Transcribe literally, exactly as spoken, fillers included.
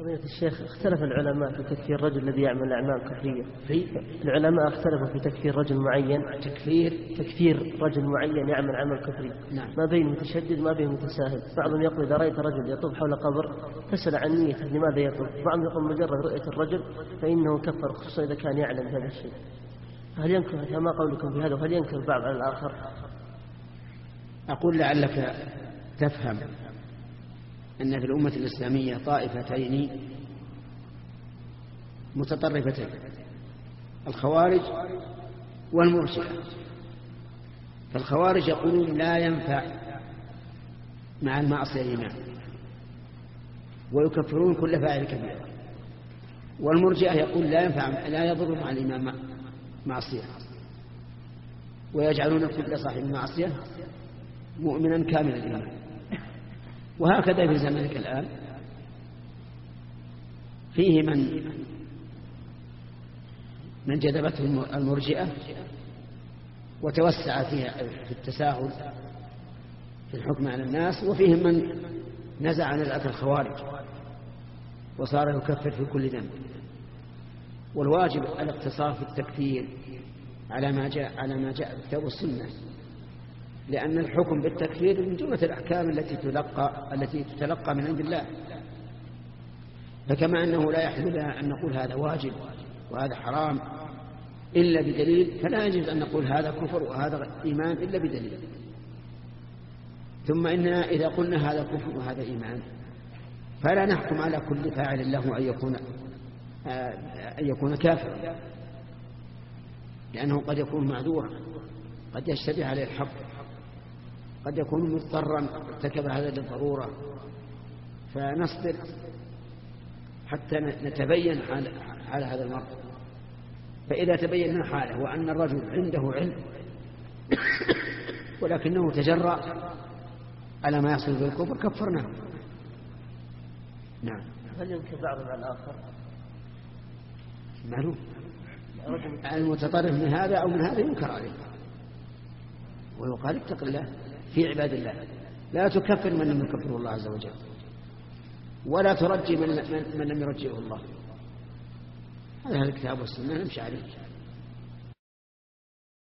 قضية الشيخ، اختلف العلماء في تكفير الرجل الذي يعمل أعمال كفرية. في العلماء اختلفوا في تكفير رجل معين، تكفير تكفير رجل معين يعمل عمل كفري. نعم. ما بين متشدد ما بين متساهل. بعضهم يقول إذا رأيت رجل يطوف حول قبر فسأل عن نيته لماذا يطوف. بعضهم يقول مجرد رؤية الرجل فإنه كفر، خصوصا إذا كان يعلم هذا الشيء. هل ينكر ما قولكم في هذا؟ وهل ينكر البعض على الآخر؟ أقول لعلك تفهم أن في الأمة الإسلامية طائفتين متطرفتين، الخوارج والمرجئة. فالخوارج يقولون لا ينفع مع المعصية إيمان، ويكفرون كل فاعل كبير. والمرجئة يقول لا ينفع لا يضر مع الإمام معصية، ويجعلون كل صاحب معصية مؤمنا كاملا الإيمان. وهكذا في زمانك الآن فيه من من جذبته المرجئة وتوسع في التساهل في الحكم على الناس، وفيهم من نزع نزعة الخوارج وصار يكفر في كل ذنب. والواجب الاقتصار في التكفير على ما جاء على ما جاء بالكتاب والسنة، لأن الحكم بالتكفير من جملة الأحكام التي تلقى التي تتلقى من عند الله. فكما أنه لا يحل لنا أن نقول هذا واجب وهذا حرام إلا بدليل، فلا يجوز أن نقول هذا كفر وهذا إيمان إلا بدليل. ثم إننا إذا قلنا هذا كفر وهذا إيمان فلا نحكم على كل فاعل له أن يكون أن يكون كافرا، لأنه قد يكون معذورا، قد يشتبه عليه الحق، قد يكون مضطرا ارتكب هذا للضرورة. فنصبر حتى نتبين على هذا المرض. فإذا تبين حاله وأن الرجل عنده علم ولكنه تجرأ على ما يصل بالكفر كفرناه. نعم. هل يمكن بعضهم على الآخر؟ معلوم المتطرف من هذا أو من هذا ينكر عليه ويقال اتق الله في عباد الله، لا تكفر من لم يكفره الله عز وجل، ولا ترجي من لم يرجيه الله. هذا الكتاب والسنة نمشي عليه.